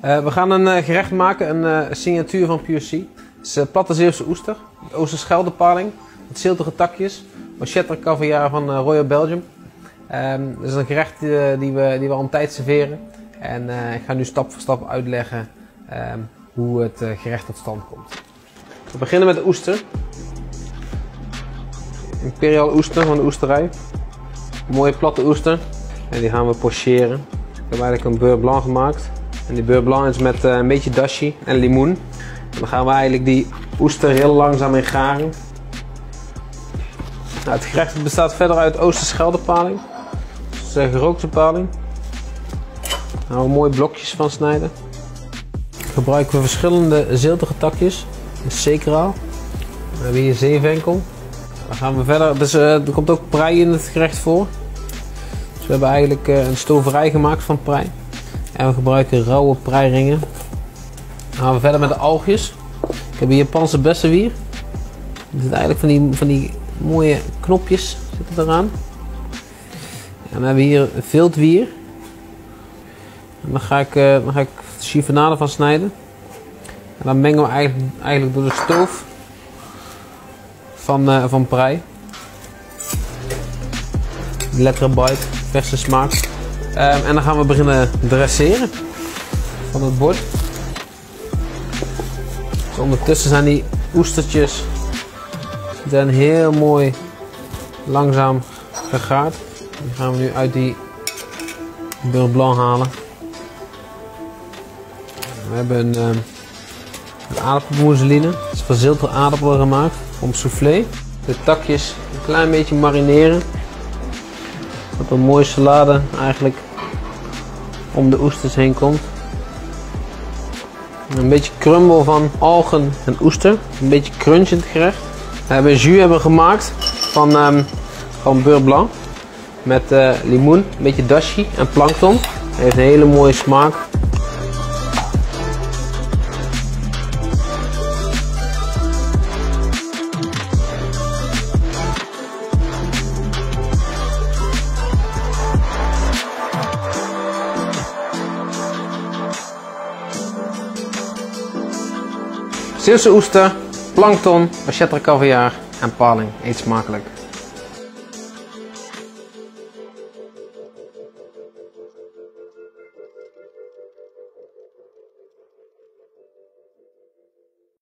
We gaan een gerecht maken, een signatuur van Pure C. Het is platte Zeeuwse oester, Oosterscheldepaling, met ziltige takjes, manchette caviar van Royal Belgium. Dat is een gerecht die we al een tijd serveren. En ik ga nu stap voor stap uitleggen hoe het gerecht tot stand komt. We beginnen met de oester. Imperial Oester van de oesterij. Een mooie platte oester. En die gaan we pocheren. Ik heb eigenlijk een beurre blanc gemaakt. En die beurre blanc is met een beetje dashi en limoen. En dan gaan we eigenlijk die oester heel langzaam in garen. Nou, het gerecht bestaat verder uit Oosterscheldepaling. Dus gerookte paling. Daar gaan we mooie blokjes van snijden. Gebruiken we verschillende ziltige takjes. Een zeekraal. We hebben hier zeevenkel. Dan gaan we verder. Dus, er komt ook prei in het gerecht voor. Dus we hebben eigenlijk een stoverij gemaakt van prei. En we gebruiken rauwe preiringen. Dan gaan we verder met de algjes. Ik heb hier Japanse bessenwier. Er zitten eigenlijk van die mooie knopjes zitten eraan. En dan hebben we hier veldwier. En dan ga ik chiffonade van snijden. En dan mengen we eigenlijk door de stoof van prei. Lekkere bite, verse smaak. En dan gaan we beginnen dresseren van het bord. Dus ondertussen zijn die oestertjes dan heel mooi langzaam gegaard. Die gaan we nu uit die beurre blanc halen. We hebben een aardappelmousseline. Het is van zilveren aardappelen gemaakt. Om soufflé. De takjes een klein beetje marineren. Dat een mooie salade eigenlijk om de oesters heen komt. Een beetje crumble van algen en oester. Een beetje crunch in het gerecht. We hebben een jus gemaakt van beurre blanc. Met limoen, een beetje dashi en plankton. Het heeft een hele mooie smaak. Zeeuwse oester, plankton, manchette caviar en paling. Eet smakelijk.